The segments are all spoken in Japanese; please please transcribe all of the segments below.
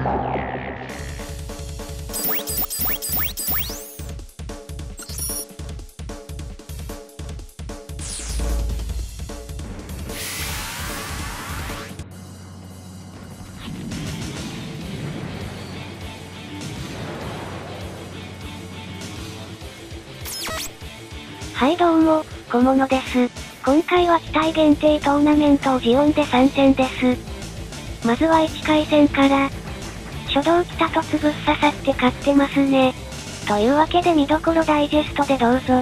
はいどうも、小物です。今回は期待限定トーナメントをジオンで参戦です。まずは1回戦から。初動北とつぶっ刺さって勝ってますね。というわけで見どころダイジェストでどうぞ。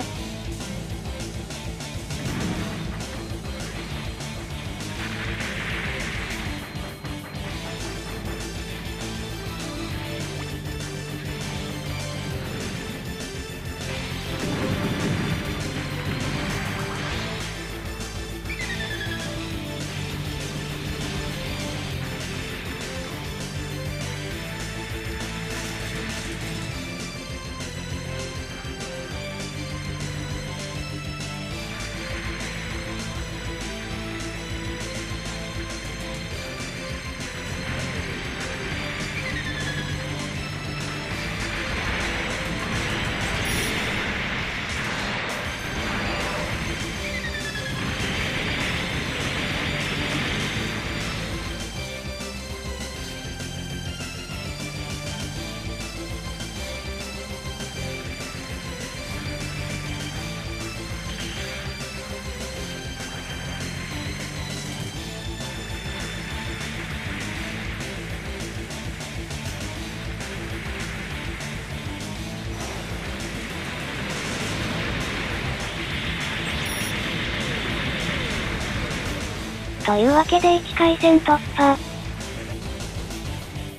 というわけで1回戦突破。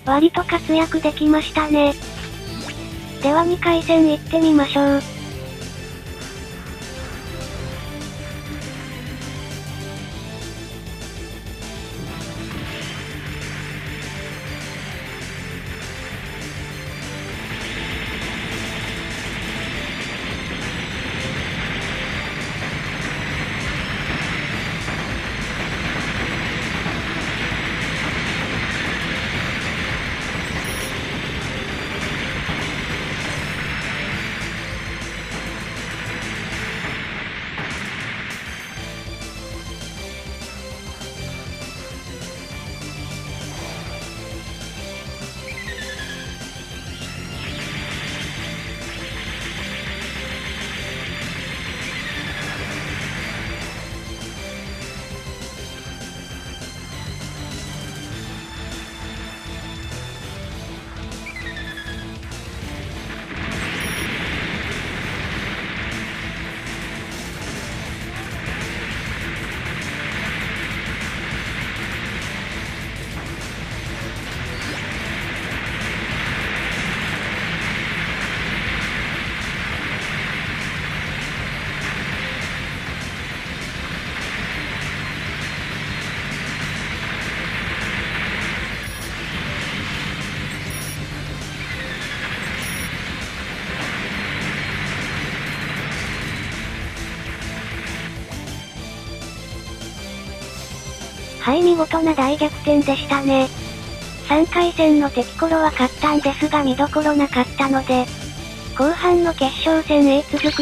割と活躍できましたね。では2回戦行ってみましょう。はい、見事な大逆転でしたね。3回戦の敵コロは勝ったんですが見どころなかったので、後半の決勝戦へ続く。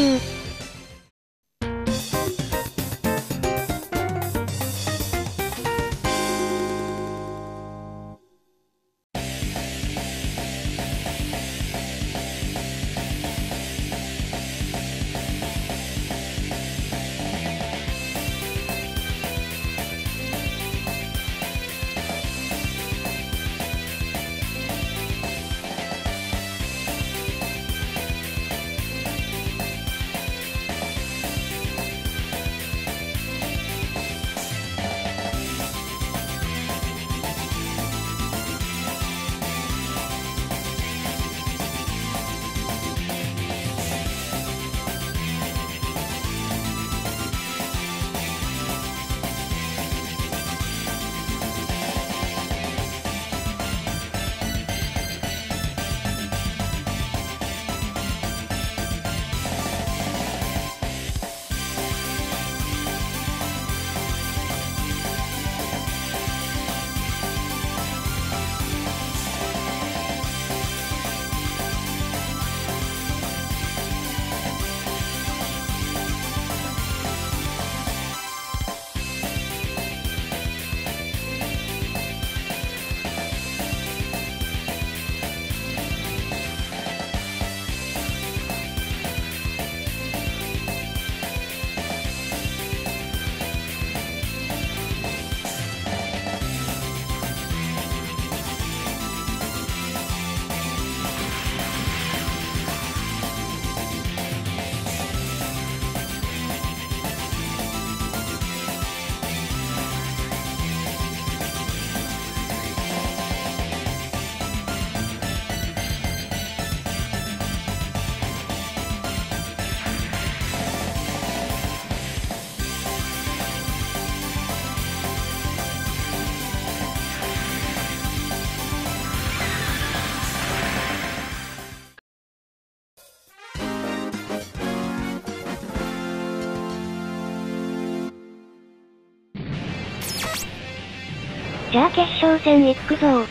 じゃあ決勝戦行くぞ。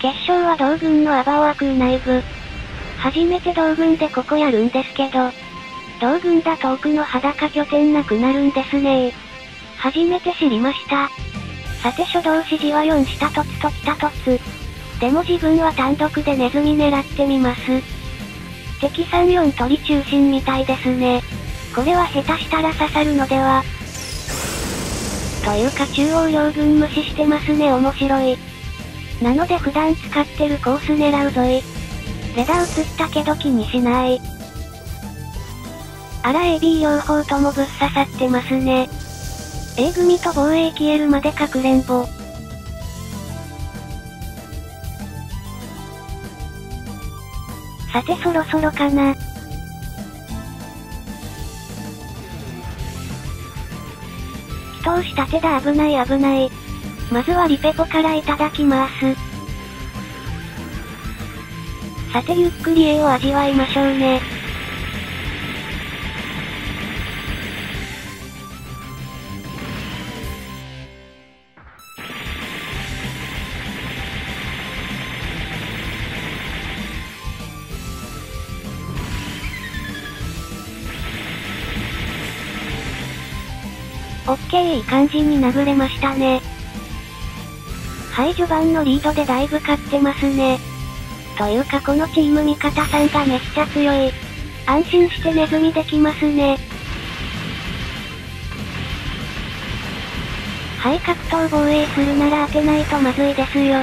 決勝は同軍のアバオアクー内部。初めて同軍でここやるんですけど、同軍だと奥の裸拠点なくなるんですね。初めて知りました。さて初動指示は4下突と北突。でも自分は単独でネズミ狙ってみます。敵3-4鳥中心みたいですね。これは下手したら刺さるのではというか中央両軍無視してますね。面白い。なので普段使ってるコース狙うぞい。レダー映ったけど気にしない。あら AB 両方ともぶっ刺さってますね。A 組と防衛消えるまでかくれんぼ。さてそろそろかな。祈祷した手だ。危ない危ない。まずはリペポからいただきます。さてゆっくり A を味わいましょうね。オッケー、いい感じに殴れましたね。はい、序盤のリードでだいぶ勝ってますね。というかこのチーム味方さんがめっちゃ強い。安心してネズミできますね。はい、格闘防衛するなら当てないとまずいですよ。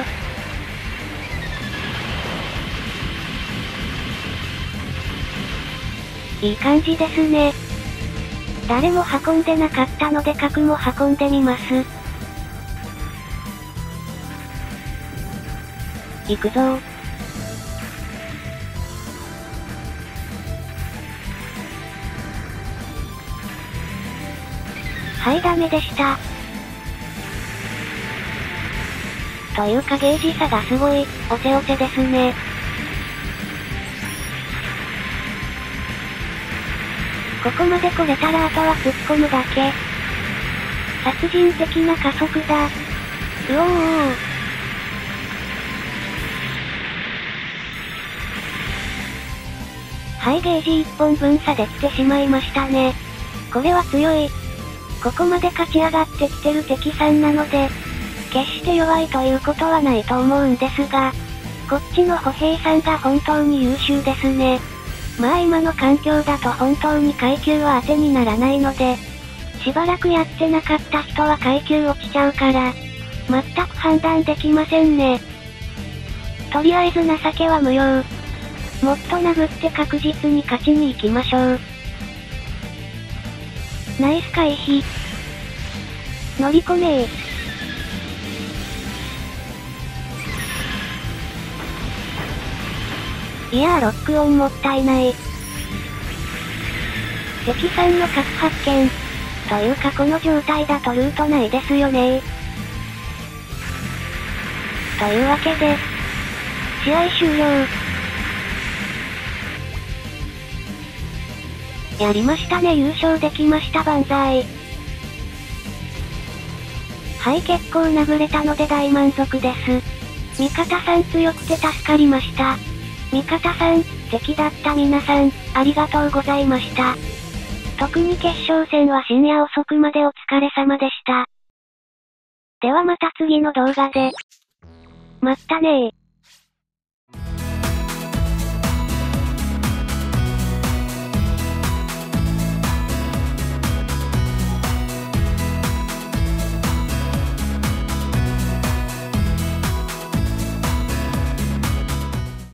いい感じですね。誰も運んでなかったので角も運んでみます。行くぞー。はい、ダメでした。というかゲージ差がすごい、おせおせですね。ここまで来れたらあとは突っ込むだけ。殺人的な加速だ。うおおおお。はい、ゲージ1本分差できてしまいましたね。これは強い。ここまで勝ち上がってきてる敵さんなので、決して弱いということはないと思うんですが、こっちの歩兵さんが本当に優秀ですね。まあ今の環境だと本当に階級は当てにならないので、しばらくやってなかった人は階級落ちちゃうから、全く判断できませんね。とりあえず情けは無用。もっと殴って確実に勝ちに行きましょう。ナイス回避。乗り込めー。いやー、ロックオンもったいない。敵さんの核発見。というかこの状態だとルートないですよね。というわけで、試合終了。やりましたね、優勝できました、万歳。はい、結構殴れたので大満足です。味方さん強くて助かりました。味方さん、敵だった皆さん、ありがとうございました。特に決勝戦は深夜遅くまでお疲れ様でした。ではまた次の動画で。まったねー。